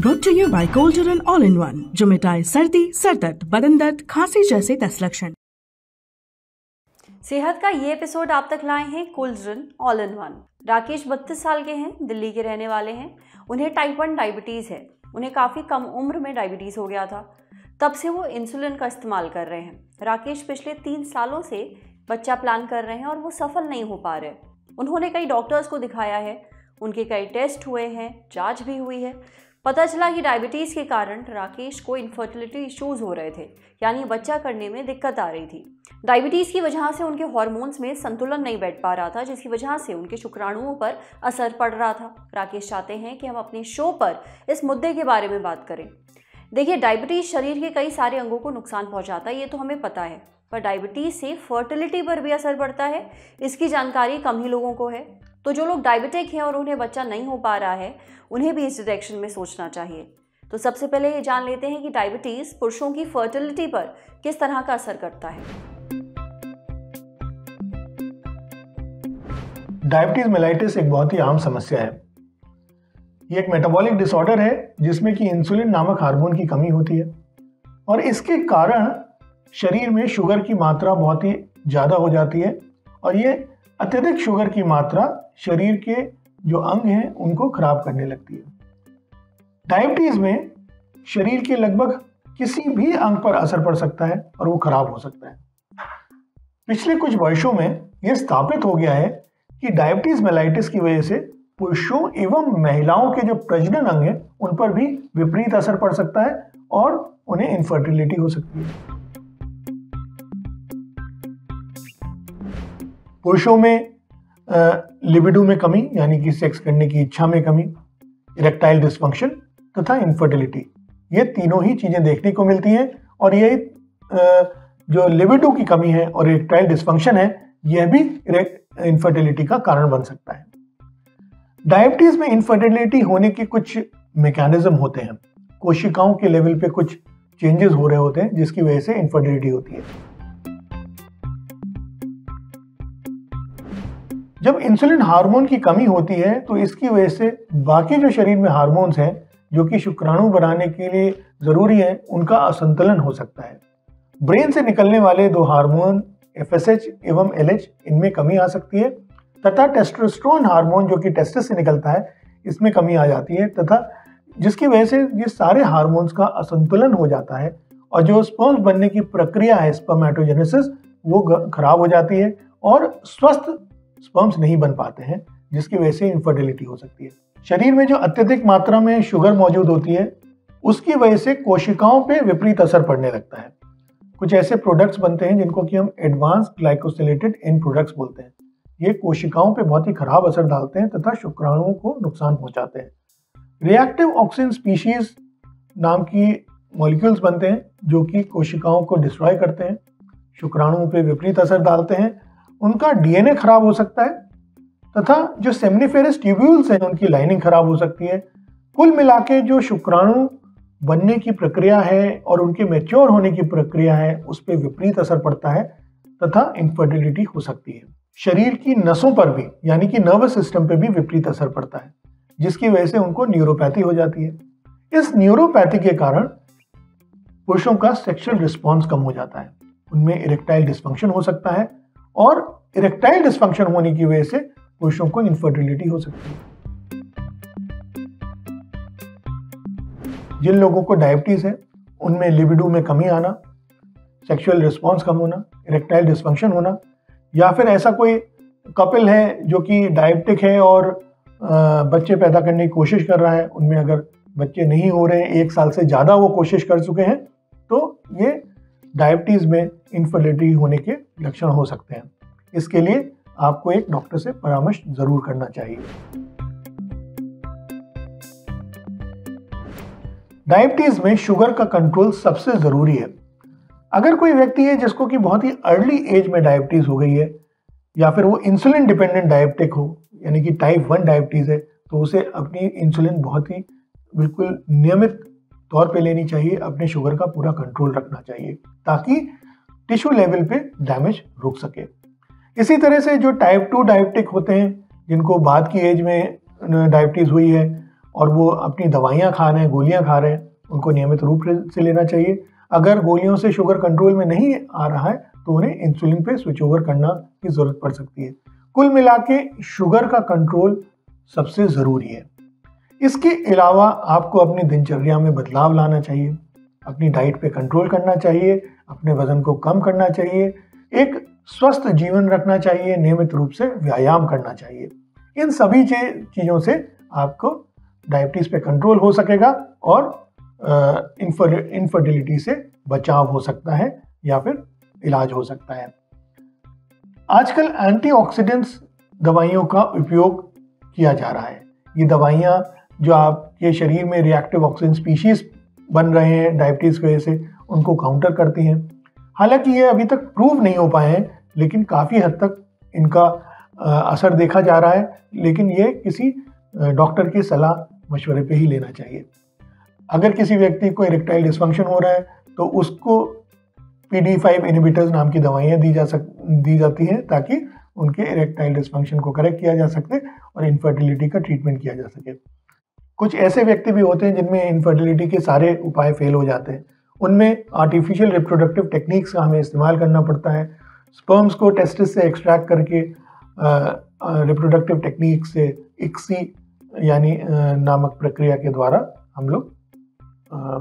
Brought to you by Coldrun All in One, जो मिटाए सर्दी, सर दर्द, बदन दर्द, खांसी जैसे 10 लक्षण। सेहत का ये एपिसोड आप तक लाए हैं cauldron all in one. Rakesh 32 साल के हैं, दिल्ली के रहने वाले हैं। उन्हें टाइप 1 डायबिटीज़ है। उन्हें काफ़ी कम उम्र में डायबिटीज़ हो गया था, तब से वो इंसुलिन का इस्तेमाल कर रहे हैं। राकेश पिछले 3 सालों से बच्चा प्लान कर रहे हैं और वो सफल नहीं हो पा रहे। उन्होंने कई डॉक्टर्स को दिखाया है, उनके कई टेस्ट हुए हैं, जाँच भी हुई है। पता चला कि डायबिटीज़ के कारण राकेश को इनफर्टिलिटी इश्यूज़ हो रहे थे, यानी बच्चा करने में दिक्कत आ रही थी। डायबिटीज़ की वजह से उनके हार्मोन्स में संतुलन नहीं बैठ पा रहा था, जिसकी वजह से उनके शुक्राणुओं पर असर पड़ रहा था। राकेश चाहते हैं कि हम अपने शो पर इस मुद्दे के बारे में बात करें। देखिए, डायबिटीज़ शरीर के कई सारे अंगों को नुकसान पहुँचाता है, ये तो हमें पता है, पर डायबिटीज़ से फर्टिलिटी पर भी असर पड़ता है, इसकी जानकारी कम ही लोगों को है। तो जो लोग डायबिटिक हैं और उन्हें बच्चा नहीं हो पा रहा है, उन्हें भी इस डायरेक्शन में सोचना चाहिए। तो सबसे पहले ये जान लेते हैं कि डायबिटीज़ पुरुषों की फर्टिलिटी पर किस तरह का असर करता है। डायबिटीज मेलाइटिस एक बहुत ही आम समस्या है। ये एक मेटाबॉलिक डिसऑर्डर है जिसमें कि इंसुलिन नामक हार्मोन की कमी होती है और इसके कारण शरीर में शुगर की मात्रा बहुत ही ज़्यादा हो जाती है और ये अत्यधिक शुगर की मात्रा शरीर के जो अंग हैं उनको खराब करने लगती है। डायबिटीज़ में शरीर के लगभग किसी भी अंग पर असर पड़ सकता है और वो खराब हो सकता है। पिछले कुछ वर्षों में यह स्थापित हो गया है कि डायबिटीज़ मेलाइटिस की वजह से पुरुषों एवं महिलाओं के जो प्रजनन अंग हैं उन पर भी विपरीत असर पड़ सकता है और उन्हें इनफर्टिलिटी हो सकती है। पुरुषों में लिबिडो में कमी, यानी कि सेक्स करने की इच्छा में कमी, इरेक्टाइल डिस्फंक्शन तथा इनफर्टिलिटी, ये तीनों ही चीज़ें देखने को मिलती हैं। और ये जो लिबिडो की कमी है और इरेक्टाइल डिस्फंक्शन है, यह भी इनफर्टिलिटी का कारण बन सकता है। डायबिटीज़ में इनफर्टिलिटी होने के कुछ मैकेनिज्म होते हैं। कोशिकाओं के लेवल पे कुछ चेंजेस हो रहे होते हैं जिसकी वजह से इनफर्टिलिटी होती है। जब इंसुलिन हार्मोन की कमी होती है तो इसकी वजह से बाकी जो शरीर में हार्मोन्स हैं जो कि शुक्राणु बनाने के लिए ज़रूरी हैं, उनका असंतुलन हो सकता है। ब्रेन से निकलने वाले 2 हार्मोन FSH एवं LH, इनमें कमी आ सकती है तथा टेस्टोस्टेरोन हार्मोन जो कि टेस्टिस से निकलता है, इसमें कमी आ जाती है तथा जिसकी वजह से ये सारे हार्मोन्स का असंतुलन हो जाता है और जो स्पर्म्स बनने की प्रक्रिया है, स्पर्मेटोजेनेसिस, वो खराब हो जाती है और स्वस्थ स्पर्म्स नहीं बन पाते हैं, जिसकी वजह से इनफर्टिलिटी हो सकती है। शरीर में जो अत्यधिक मात्रा में शुगर मौजूद होती है, उसकी वजह से कोशिकाओं पे विपरीत असर पड़ने लगता है। कुछ ऐसे प्रोडक्ट्स बनते हैं जिनको कि हम एडवांस ग्लाइकोसिलेटेड एंड प्रोडक्ट्स बोलते हैं। ये कोशिकाओं पे बहुत ही खराब असर डालते हैं तथा शुक्राणुओं को नुकसान पहुँचाते हैं। रिएक्टिव ऑक्सीजन स्पीशीज नाम की मॉलिक्यूल्स बनते हैं जो कि कोशिकाओं को डिस्ट्रॉय करते हैं, शुक्राणुओं पर विपरीत असर डालते हैं, उनका DNA खराब हो सकता है तथा जो सेमनिफेरस ट्यूब्यूल्स हैं उनकी लाइनिंग खराब हो सकती है। कुल मिला के जो शुक्राणु बनने की प्रक्रिया है और उनके मैच्योर होने की प्रक्रिया है, उस पर विपरीत असर पड़ता है तथा इनफर्टिलिटी हो सकती है। शरीर की नसों पर भी, यानी कि नर्वस सिस्टम पर भी विपरीत असर पड़ता है, जिसकी वजह से उनको न्यूरोपैथी हो जाती है। इस न्यूरोपैथी के कारण पुरुषों का सेक्शुअल रिस्पॉन्स कम हो जाता है, उनमें इरेक्टाइल डिस्फंक्शन हो सकता है और इरेक्टाइल डिस्फंक्शन होने की वजह से पुरुषों को इनफर्टिलिटी हो सकती है। जिन लोगों को डायबिटीज़ है उनमें लिबिडो में कमी आना, सेक्सुअल रिस्पांस कम होना, इरेक्टाइल डिस्फंक्शन होना, या फिर ऐसा कोई कपल है जो कि डायबिटिक है और बच्चे पैदा करने की कोशिश कर रहा है, उनमें अगर बच्चे नहीं हो रहे हैं, 1 साल से ज़्यादा वो कोशिश कर चुके हैं, तो ये डायबिटीज़ में इनफर्टिलिटी होने के लक्षण हो सकते हैं। इसके लिए आपको एक डॉक्टर से परामर्श जरूर करना चाहिए। डायबिटीज़ में शुगर का कंट्रोल सबसे ज़रूरी है। अगर कोई व्यक्ति है जिसको कि बहुत ही अर्ली एज में डायबिटीज़ हो गई है या फिर वो इंसुलिन डिपेंडेंट डायबिटिक हो, यानी कि टाइप 1 डायबिटीज़ है, तो उसे अपनी इंसुलिन बहुत ही बिल्कुल नियमित तौर पे लेनी चाहिए, अपने शुगर का पूरा कंट्रोल रखना चाहिए ताकि टिश्यू लेवल पे डैमेज रुक सके। इसी तरह से जो टाइप 2 डायबिटिक होते हैं, जिनको बाद की एज में डायबिटीज़ हुई है और वो अपनी दवाइयाँ खा रहे हैं, गोलियाँ खा रहे हैं, उनको नियमित रूप से लेना चाहिए। अगर गोलियों से शुगर कंट्रोल में नहीं आ रहा है तो उन्हें इंसुलिन पे स्विच ओवर करना की ज़रूरत पड़ सकती है। कुल मिला के शुगर का कंट्रोल सबसे ज़रूरी है। इसके अलावा आपको अपनी दिनचर्या में बदलाव लाना चाहिए, अपनी डाइट पे कंट्रोल करना चाहिए, अपने वज़न को कम करना चाहिए, एक स्वस्थ जीवन रखना चाहिए, नियमित रूप से व्यायाम करना चाहिए। इन सभी चीज़ों से आपको डायबिटीज़ पे कंट्रोल हो सकेगा और इन्फर्टिलिटी से बचाव हो सकता है या फिर इलाज हो सकता है। आजकल एंटीऑक्सीडेंट्स दवाइयों का उपयोग किया जा रहा है। ये दवाइयाँ जो आपके शरीर में रिएक्टिव ऑक्सीजन स्पीशीज बन रहे हैं डायबिटीज़ की वजह से, उनको काउंटर करती हैं। हालांकि ये अभी तक प्रूव नहीं हो पाए हैं, लेकिन काफ़ी हद तक इनका असर देखा जा रहा है। लेकिन ये किसी डॉक्टर की सलाह मशवरे पे ही लेना चाहिए। अगर किसी व्यक्ति को इरेक्टाइल डिस्फंक्शन हो रहा है तो उसको PDE5 इनहिबिटर्स नाम की दवाइयाँ दी जाती हैं ताकि उनके इरेक्टाइल डिस्फंक्शन को करेक्ट किया जा सके और इनफर्टिलिटी का ट्रीटमेंट किया जा सके। कुछ ऐसे व्यक्ति भी होते हैं जिनमें इनफर्टिलिटी के सारे उपाय फेल हो जाते हैं, उनमें आर्टिफिशियल रिप्रोडक्टिव टेक्निक्स का हमें इस्तेमाल करना पड़ता है। स्पर्म्स को टेस्टिस से एक्सट्रैक्ट करके रिप्रोडक्टिव टेक्निक्स से ICSI यानी नामक प्रक्रिया के द्वारा हम लोग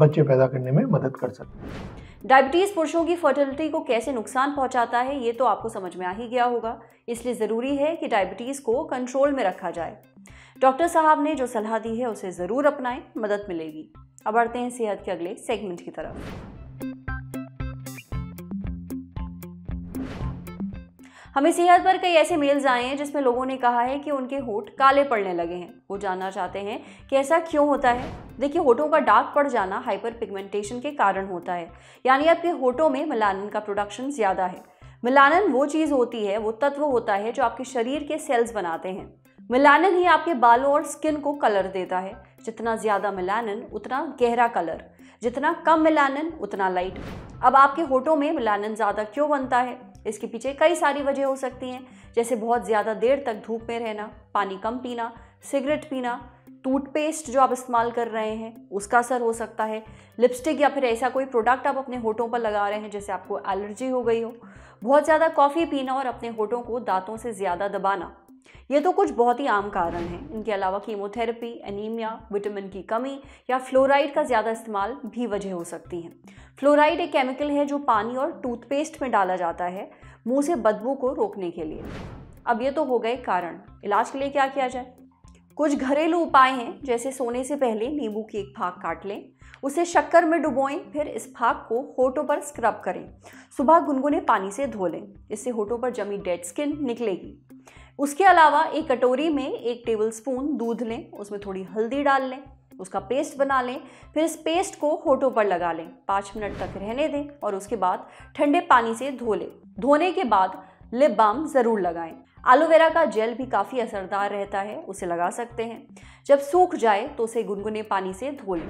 बच्चे पैदा करने में मदद कर सकते हैं। डायबिटीज़ पुरुषों की फर्टिलिटी को कैसे नुकसान पहुंचाता है ये तो आपको समझ में आ ही गया होगा, इसलिए ज़रूरी है कि डायबिटीज़ को कंट्रोल में रखा जाए। डॉक्टर साहब ने जो सलाह दी है उसे ज़रूर अपनाएं, मदद मिलेगी। अब बढ़ते हैं सेहत के अगले सेगमेंट की तरफ। हमें सेहत पर कई ऐसे मेल्स आए हैं जिसमें लोगों ने कहा है कि उनके होंठ काले पड़ने लगे हैं। वो जानना चाहते हैं कि ऐसा क्यों होता है। देखिए, होठों का डार्क पड़ जाना हाइपर पिगमेंटेशन के कारण होता है, यानी आपके होठों में मेलानिन का प्रोडक्शन ज़्यादा है। मेलानिन वो चीज़ होती है, वो तत्व होता है जो आपके शरीर के सेल्स बनाते हैं। मेलानिन ही आपके बालों और स्किन को कलर देता है। जितना ज़्यादा मेलानिन उतना गहरा कलर, जितना कम मेलानिन उतना लाइट। अब आपके होठों में मेलानिन ज़्यादा क्यों बनता है, इसके पीछे कई सारी वजह हो सकती हैं, जैसे बहुत ज़्यादा देर तक धूप में रहना, पानी कम पीना, सिगरेट पीना, टूथपेस्ट जो आप इस्तेमाल कर रहे हैं उसका असर हो सकता है, लिपस्टिक या फिर ऐसा कोई प्रोडक्ट आप अपने होठों पर लगा रहे हैं जैसे आपको एलर्जी हो गई हो, बहुत ज़्यादा कॉफ़ी पीना और अपने होठों को दांतों से ज़्यादा दबाना। ये तो कुछ बहुत ही आम कारण हैं। इनके अलावा कीमोथेरेपी, एनीमिया, विटामिन की कमी या फ्लोराइड का ज़्यादा इस्तेमाल भी वजह हो सकती हैं। फ्लोराइड एक केमिकल है जो पानी और टूथपेस्ट में डाला जाता है मुंह से बदबू को रोकने के लिए। अब ये तो हो गए कारण। इलाज के लिए क्या किया जाए? कुछ घरेलू उपाय हैं, जैसे सोने से पहले नींबू की एक भाग काट लें, उसे शक्कर में डुबोएं, फिर इस भाग को होठों पर स्क्रब करें। सुबह गुनगुने पानी से धो लें, इससे होठों पर जमी डेड स्किन निकलेगी। उसके अलावा एक कटोरी में 1 टेबलस्पून दूध लें, उसमें थोड़ी हल्दी डाल लें, उसका पेस्ट बना लें, फिर इस पेस्ट को होठों पर लगा लें। 5 मिनट तक रहने दें और उसके बाद ठंडे पानी से धो लें। धोने के बाद लिप बाम ज़रूर लगाएं। एलोवेरा का जेल भी काफ़ी असरदार रहता है, उसे लगा सकते हैं। जब सूख जाए तो उसे गुनगुने पानी से धो लें।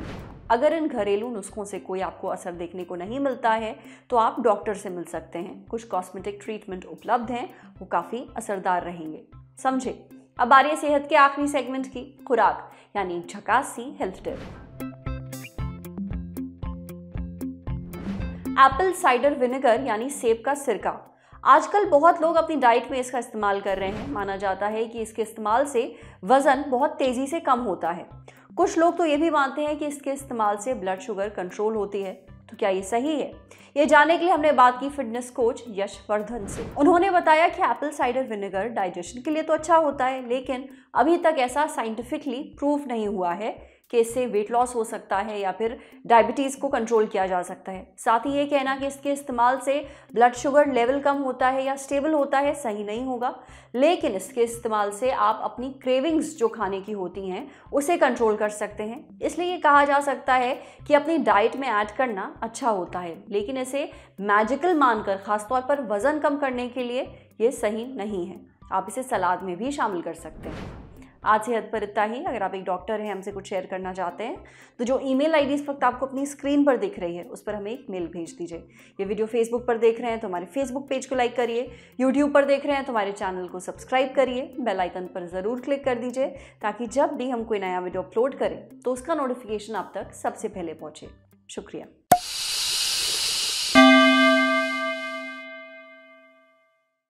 अगर इन घरेलू नुस्खों से कोई आपको असर देखने को नहीं मिलता है तो आप डॉक्टर से मिल सकते हैं। कुछ कॉस्मेटिक ट्रीटमेंट उपलब्ध हैं, वो काफ़ी असरदार रहेंगे। समझे? अब आ रही है सेहत के आखिरी सेगमेंट की खुराक, यानी एक झकास सी health tip. Apple cider vinegar यानी सेब का सिरका, आजकल बहुत लोग अपनी डाइट में इसका इस्तेमाल कर रहे हैं। माना जाता है कि इसके इस्तेमाल से वज़न बहुत तेज़ी से कम होता है। कुछ लोग तो ये भी मानते हैं कि इसके इस्तेमाल से ब्लड शुगर कंट्रोल होती है। तो क्या ये सही है? ये जानने के लिए हमने बात की फिटनेस कोच यश वर्धन से। उन्होंने बताया कि एप्पल साइडर विनेगर डाइजेशन के लिए तो अच्छा होता है, लेकिन अभी तक ऐसा साइंटिफिकली प्रूफ नहीं हुआ है कि इससे वेट लॉस हो सकता है या फिर डायबिटीज़ को कंट्रोल किया जा सकता है। साथ ही ये कहना कि इसके इस्तेमाल से ब्लड शुगर लेवल कम होता है या स्टेबल होता है सही नहीं होगा, लेकिन इसके इस्तेमाल से आप अपनी क्रेविंग्स जो खाने की होती हैं उसे कंट्रोल कर सकते हैं। इसलिए ये कहा जा सकता है कि अपनी डाइट में ऐड करना अच्छा होता है, लेकिन इसे मैजिकल मानकर ख़ासतौर पर वज़न कम करने के लिए ये सही नहीं है। आप इसे सलाद में भी शामिल कर सकते हैं। आज से हद पर इतना ही। अगर आप एक डॉक्टर हैं, हमसे कुछ शेयर करना चाहते हैं तो जो ईमेल आईडी इस वक्त आपको अपनी स्क्रीन पर दिख रही है उस पर हमें एक मेल भेज दीजिए। ये वीडियो फेसबुक पर देख रहे हैं तो हमारे फेसबुक पेज को लाइक करिए, यूट्यूब पर देख रहे हैं तो हमारे चैनल को सब्सक्राइब करिए, बेल आइकन पर ज़रूर क्लिक कर दीजिए ताकि जब भी हम कोई नया वीडियो अपलोड करें तो उसका नोटिफिकेशन आप तक सबसे पहले पहुँचे। शुक्रिया।